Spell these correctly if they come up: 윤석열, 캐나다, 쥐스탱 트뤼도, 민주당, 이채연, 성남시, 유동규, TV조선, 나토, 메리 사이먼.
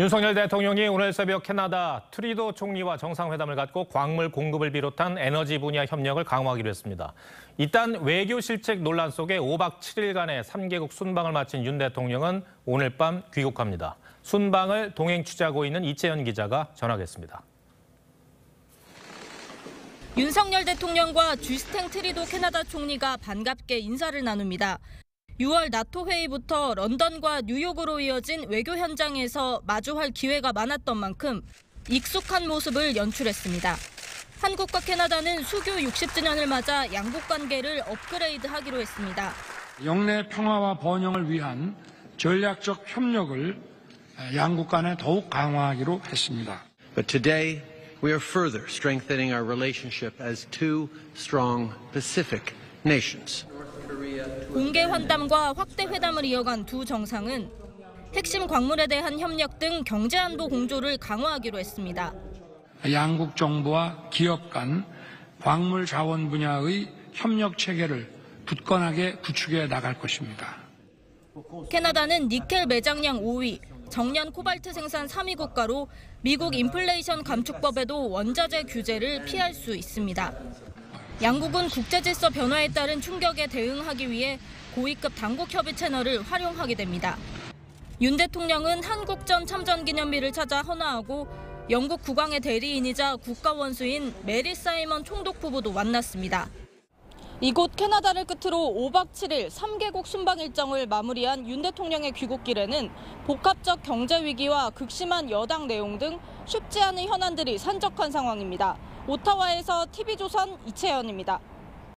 윤석열 대통령이 오늘 새벽 캐나다 트뤼도 총리와 정상회담을 갖고 광물 공급을 비롯한 에너지 분야 협력을 강화하기로 했습니다. 이딴 외교 실책 논란 속에 5박 7일간의 3개국 순방을 마친 윤 대통령은 오늘 밤 귀국합니다. 순방을 동행 취재하고 있는 이채연 기자가 전하겠습니다. 윤석열 대통령과 쥐스탱 트뤼도 캐나다 총리가 반갑게 인사를 나눕니다. 6월 나토 회의부터 런던과 뉴욕으로 이어진 외교 현장에서 마주할 기회가 많았던 만큼 익숙한 모습을 연출했습니다. 한국과 캐나다는 수교 60주년을 맞아 양국 관계를 업그레이드하기로 했습니다. 영내 평화와 번영을 위한 전략적 협력을 양국 간에 더욱 강화하기로 했습니다. But today we are further strengthening our relationship as two strong Pacific nations. 공개 환담과 확대 회담을 이어간 두 정상은 핵심 광물에 대한 협력 등 경제안보 공조를 강화하기로 했습니다. 양국 정부와 기업 간 광물 자원 분야의 협력 체계를 굳건하게 구축해 나갈 것입니다. 캐나다는 니켈 매장량 5위, 정년 코발트 생산 3위 국가로 미국 인플레이션 감축법에도 원자재 규제를 피할 수 있습니다. 양국은 국제질서 변화에 따른 충격에 대응하기 위해 고위급 당국 협의 채널을 활용하게 됩니다. 윤 대통령은 한국전 참전기념비를 찾아 헌화하고 영국 국왕의 대리인이자 국가원수인 메리 사이먼 총독 부부도 만났습니다. 이곳 캐나다를 끝으로 5박 7일 3개국 순방 일정을 마무리한 윤 대통령의 귀국길에는 복합적 경제 위기와 극심한 여당 내용 등 쉽지 않은 현안들이 산적한 상황입니다. 오타와에서 TV조선 이채연입니다.